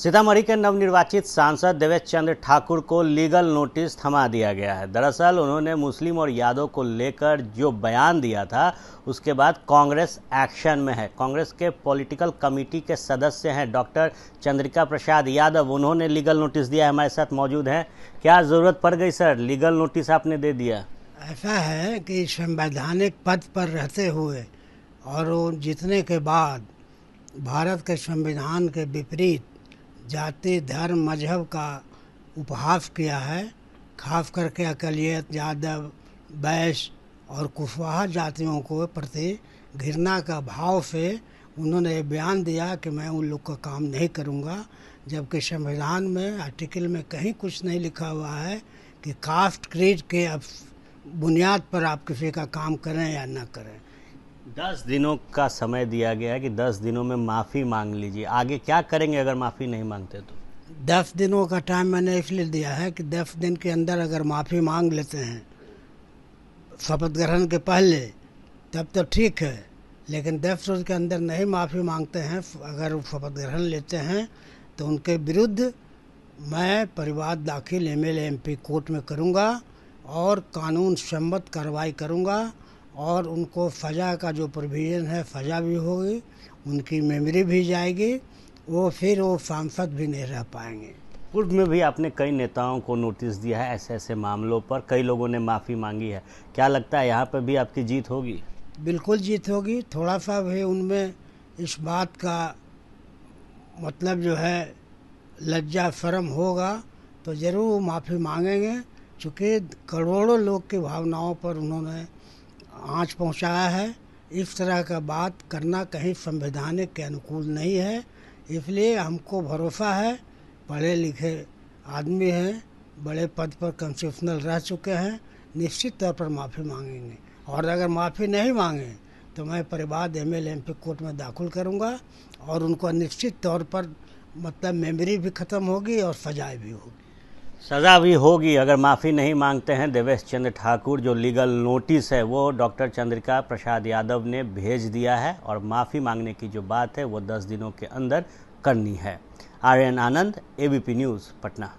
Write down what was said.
सीतामढ़ी के नवनिर्वाचित सांसद देवेश चंद्र ठाकुर को लीगल नोटिस थमा दिया गया है। दरअसल उन्होंने मुस्लिम और यादव को लेकर जो बयान दिया था उसके बाद कांग्रेस एक्शन में है। कांग्रेस के पॉलिटिकल कमेटी के सदस्य हैं डॉक्टर चंद्रिका प्रसाद यादव, उन्होंने लीगल नोटिस दिया है, हमारे साथ मौजूद हैं। क्या ज़रूरत पड़ गई सर, लीगल नोटिस आपने दे दिया? ऐसा है कि संवैधानिक पद पर रहते हुए और वो जीतने के बाद भारत के संविधान के विपरीत जाति धर्म मजहब का उपहास किया है, खास करके अकलियत यादव बैश और कुशवाहा जातियों को प्रति घृणा का भाव से उन्होंने ये बयान दिया कि मैं उन लोग का काम नहीं करूंगा, जबकि संविधान में आर्टिकल में कहीं कुछ नहीं लिखा हुआ है कि कास्ट क्रीड के बुनियाद पर आप किसी का काम करें या ना करें। 10 दिनों का समय दिया गया है कि 10 दिनों में माफ़ी मांग लीजिए, आगे क्या करेंगे अगर माफ़ी नहीं मांगते तो? 10 दिनों का टाइम मैंने इसलिए दिया है कि 10 दिन के अंदर अगर माफ़ी मांग लेते हैं शपथ ग्रहण के पहले तब तो ठीक है, लेकिन 10 रोज़ के अंदर नहीं माफ़ी मांगते हैं, अगर शपथ ग्रहण लेते हैं तो उनके विरुद्ध मैं परिवाद दाखिल MLA MP कोर्ट में करूँगा और कानून सम्मत कार्रवाई करूँगा और उनको सज़ा का जो प्रोविज़न है सज़ा भी होगी, उनकी मेमोरी भी जाएगी, वो फिर वो सांसद भी नहीं रह पाएंगे। पूर्व में भी आपने कई नेताओं को नोटिस दिया है ऐसे ऐसे मामलों पर, कई लोगों ने माफ़ी मांगी है, क्या लगता है यहाँ पर भी आपकी जीत होगी? बिल्कुल जीत होगी। थोड़ा सा भी उनमें इस बात का मतलब जो है लज्जा शर्म होगा तो ज़रूर वो माफ़ी मांगेंगे, चूँकि करोड़ों लोग की भावनाओं पर उन्होंने आँच पहुँचाया है। इस तरह का बात करना कहीं संवैधानिक के अनुकूल नहीं है, इसलिए हमको भरोसा है, पढ़े लिखे आदमी हैं, बड़े पद पर कंसेशनल रह चुके हैं, निश्चित तौर पर माफ़ी मांगेंगे और अगर माफ़ी नहीं मांगे तो मैं परिवाद MLA MP कोर्ट में दाखिल करूंगा और उनको निश्चित तौर पर मतलब मेमोरी भी ख़त्म होगी और सजाएँ भी होगी। सज़ा भी होगी अगर माफ़ी नहीं मांगते हैं देवेश चंद्र ठाकुर। जो लीगल नोटिस है वो डॉक्टर चंद्रिका प्रसाद यादव ने भेज दिया है और माफ़ी मांगने की जो बात है वो 10 दिनों के अंदर करनी है। Aryan Anand, ABP news, Patna.